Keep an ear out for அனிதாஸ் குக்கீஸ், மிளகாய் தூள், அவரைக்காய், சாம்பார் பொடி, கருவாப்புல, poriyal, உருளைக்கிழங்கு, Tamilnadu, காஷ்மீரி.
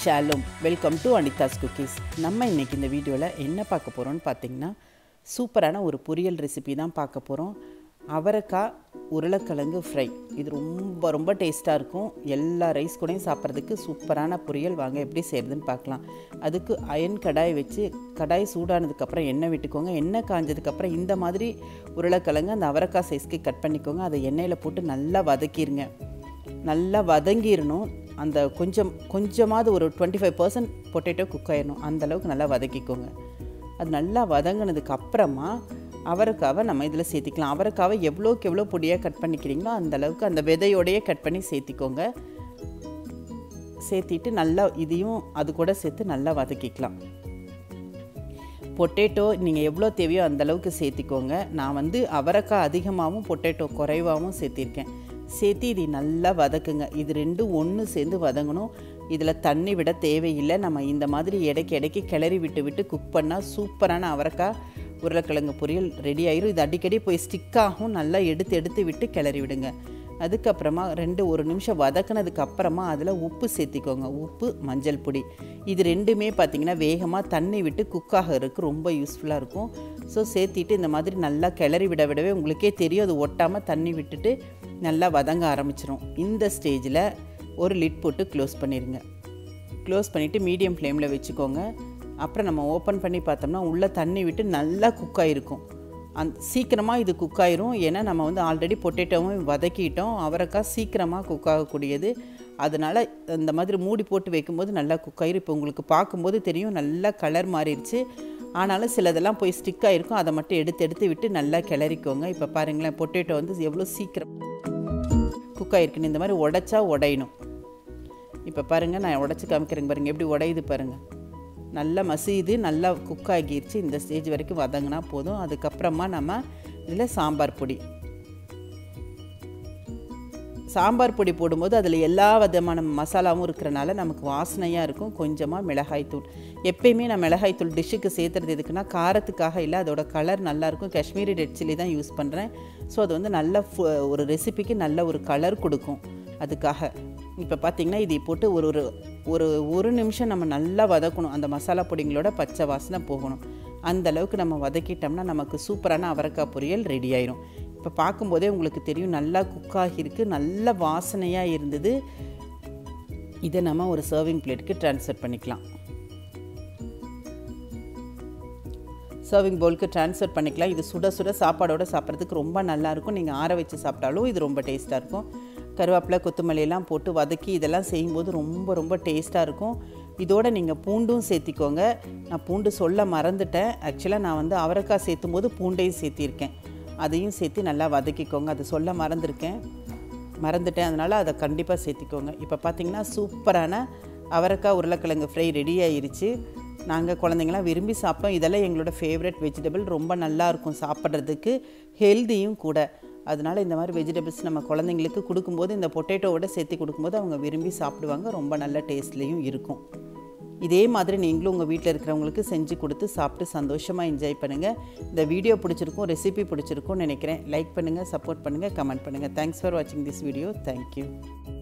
ஷாலும் welcome to அனிதாஸ் குக்கீஸ். நம்ம இன்றைக்கி இந்த வீடியோவில் என்ன பார்க்க போகிறோம்னு பார்த்திங்கன்னா சூப்பரான ஒரு பொரியல் ரெசிபி தான் பார்க்க போகிறோம். அவரைக்காய் உருளைக்கிழங்கு ஃப்ரை. இது ரொம்ப ரொம்ப டேஸ்ட்டாக இருக்கும். எல்லா ரைஸ் கூடயும் சாப்பிட்றதுக்கு சூப்பரான பொரியல். வாங்க எப்படி செய்கிறதுன்னு பார்க்கலாம். அதுக்கு அயன் கடாய் வச்சு கடாய் சூடானதுக்கப்புறம் எண்ணெய் விட்டுக்கோங்க. எண்ணெய் காஞ்சதுக்கப்புறம் இந்த மாதிரி உருளைக்கிழங்கு அந்த அவரைக்காய் சைஸ்க்கு கட் பண்ணிக்கோங்க. அதை எண்ணெயில் போட்டு நல்லா வதக்கிடுங்க. நல்லா வதங்கிடணும். அந்த கொஞ்சமாவது ஒரு 25% பொட்டேட்டோ குக் ஆகிடணும். அந்தளவுக்கு நல்லா வதக்கிக்கோங்க. அது நல்லா வதங்கினதுக்கு அப்புறமா அவரைக்காவை நம்ம இதில் சேர்த்திக்கலாம். அவரைக்காவை எவ்வளோக்கு எவ்வளோ பொடியாக கட் பண்ணிக்கிறீங்களோ அந்தளவுக்கு அந்த விதையோடையே கட் பண்ணி சேர்த்திக்கோங்க. சேர்த்திட்டு நல்லா இதையும் அது கூட சேர்த்து நல்லா வதக்கிக்கலாம். பொட்டேட்டோ நீங்கள் எவ்வளோ தேவையோ அந்தளவுக்கு சேர்த்திக்கோங்க. நான் வந்து அவரைக்காய் அதிகமாகவும் பொட்டேட்டோ குறைவாகவும் சேர்த்திருக்கேன். சேர்த்து இதை நல்லா வதக்குங்க. இது ரெண்டும் ஒன்று சேர்ந்து வதங்கணும். இதில் தண்ணி விட தேவையில்லை. நம்ம இந்த மாதிரி இடைக்கி இடைக்கி கிளறி விட்டு விட்டு குக் பண்ணால் சூப்பரான அவரைக்காய் உருளைக்கிழங்கு பொரியல் ரெடி ஆயிரும். இது அடிக்கடி போய் ஸ்டிக்காகவும் நல்லா எடுத்து எடுத்து விட்டு கிளறி விடுங்க. அதுக்கப்புறமா ஒரு நிமிஷம் வதக்குனதுக்கு அப்புறமா அதில் உப்பு சேர்த்திக்கோங்க. உப்பு மஞ்சள் பொடி. இது ரெண்டுமே பார்த்திங்கன்னா வேகமாக தண்ணி விட்டு குக்காக இருக்குது. ரொம்ப யூஸ்ஃபுல்லாக இருக்கும். ஸோ சேர்த்திட்டு இந்த மாதிரி நல்லா கிளறி விட விடவே உங்களுக்கே தெரியும் அது ஒட்டாமல் தண்ணி விட்டுட்டு நல்லா வதங்க ஆரம்பிச்சிடும். இந்த ஸ்டேஜில் ஒரு லிட் போட்டு க்ளோஸ் பண்ணிடுங்க. க்ளோஸ் பண்ணிவிட்டு மீடியம் ஃப்ளேமில் வச்சுக்கோங்க. அப்புறம் நம்ம ஓப்பன் பண்ணி பார்த்தோம்னா உள்ளே தண்ணி விட்டு நல்லா குக் ஆகிருக்கும். சீக்கிரமாக இது குக் ஆகிரும். ஏன்னா நம்ம வந்து ஆல்ரெடி பொட்டேட்டோவும் வதக்கிட்டோம். அவரைக்காய் சீக்கிரமாக குக் ஆகக்கூடியது. அதனால் இந்த மாதிரி மூடி போட்டு வைக்கும்போது நல்லா குக் ஆகிரும். இப்போ உங்களுக்கு பார்க்கும்போது தெரியும் நல்லா கலர் மாறிடுச்சு. ஆனாலும் சிலதெல்லாம் போய் ஸ்டிக் ஆகிருக்கும். அதை மட்டும் எடுத்து எடுத்து விட்டு நல்லா கிளறிக்கோங்க. இப்போ பாருங்களேன் பொட்டேட்டோ வந்து எவ்வளோ சீக்கிரம் குக் ஆகிருக்குன்னு. இந்த மாதிரி உடைச்சா உடையணும். இப்போ பாருங்கள், நான் உடச்சி காமிக்கிறேங்க. பாருங்கள் எப்படி உடையுது பாருங்கள். நல்லா மசியுது. நல்லா குக் ஆகிருச்சு. இந்த ஸ்டேஜ் வரைக்கும் வதங்கினா போதும். அதுக்கப்புறமா நம்ம இதில் சாம்பார் பொடி போடும்போது அதில் எல்லா விதமான மசாலாவும் இருக்கிறனால நமக்கு வாசனையாக இருக்கும். கொஞ்சமாக மிளகாய் தூள். எப்பயுமே நான் மிளகாய் தூள் டிஷ்ஷுக்கு சேர்த்துறது எதுக்குன்னா காரத்துக்காக இல்லை, அதோட கலர் நல்லாயிருக்கும். காஷ்மீரி ரெட் சில்லி தான் யூஸ் பண்ணுறேன். ஸோ அது வந்து நல்ல ஒரு ரெசிபிக்கு நல்ல ஒரு கலர் கொடுக்கும். அதுக்காக இப்போ பார்த்திங்கன்னா இதை போட்டு ஒரு ஒரு ஒரு நிமிஷம் நம்ம நல்லா வதக்கணும். அந்த மசாலா பொடிங்களோட பச்சை வாசனை போகணும். அந்தளவுக்கு நம்ம வதக்கிட்டோம்னா நமக்கு சூப்பரான அவரைக்காய் பொரியல் ரெடி ஆயிரும். இப்போ பார்க்கும்போதே உங்களுக்கு தெரியும் நல்லா குக்காகிருக்கு. நல்ல வாசனையாக இருந்தது. இதை நம்ம ஒரு சர்விங் பிளேட்டுக்கு ட்ரான்ஸ்ஃபர் பண்ணிக்கலாம். சர்விங் போலுக்கு ட்ரான்ஸ்ஃபர் பண்ணிக்கலாம். இது சுட சுட சாப்பாடோடு சாப்பிட்றதுக்கு ரொம்ப நல்லாயிருக்கும். நீங்கள் ஆற வச்சு சாப்பிட்டாலும் இது ரொம்ப டேஸ்ட்டாக இருக்கும். கருவாப்புல கொத்தமல்லியெல்லாம் போட்டு வதக்கி இதெல்லாம் செய்யும்போது ரொம்ப ரொம்ப டேஸ்ட்டாக இருக்கும். இதோடு நீங்கள் பூண்டும் சேர்த்திக்கோங்க. நான் பூண்டு சொல்ல மறந்துட்டேன். ஆக்சுவலாக நான் வந்து அவரைக்காய் சேர்த்தும் போது பூண்டையும் சேர்த்திருக்கேன். அதையும் சேர்த்து நல்லா வதக்கிக்கோங்க. அது சொல்ல மறந்துட்டேன். அதனால் அதை கண்டிப்பாக சேர்த்திக்கோங்க. இப்போ பார்த்திங்கன்னா சூப்பரான அவரைக்காய் உருளைக்கிழங்கு ஃப்ரை ரெடி ஆகிருச்சு. நாங்கள் குழந்தைங்களாம் விரும்பி சாப்பிட்டோம். இதெல்லாம் எங்களோட ஃபேவரட் வெஜிடபிள். ரொம்ப நல்லாயிருக்கும் சாப்பிட்றதுக்கு. ஹெல்தியும் கூட. அதனால் இந்த மாதிரி வெஜிடபிள்ஸ் நம்ம குழந்தைங்களுக்கு கொடுக்கும்போது இந்த பொட்டேட்டோவோட சேர்த்து கொடுக்கும்போது அவங்க விரும்பி சாப்பிடுவாங்க. ரொம்ப நல்ல டேஸ்ட்லேயும் இருக்கும். இதே மாதிரி நீங்களும் உங்கள் வீட்டில் இருக்கிறவங்களுக்கு செஞ்சு கொடுத்து சாப்பிட்டு சந்தோஷமாக என்ஜாய் பண்ணுங்கள். இந்த வீடியோ பிடிச்சிருக்கும், ரெசிபி பிடிச்சிருக்கும்னு நினைக்கிறேன். லைக் பண்ணுங்கள், சப்போர்ட் பண்ணுங்கள், கமெண்ட் பண்ணுங்கள். தேங்க்ஸ் ஃபார் வாட்சிங் திஸ் வீடியோ. தேங்க்யூ.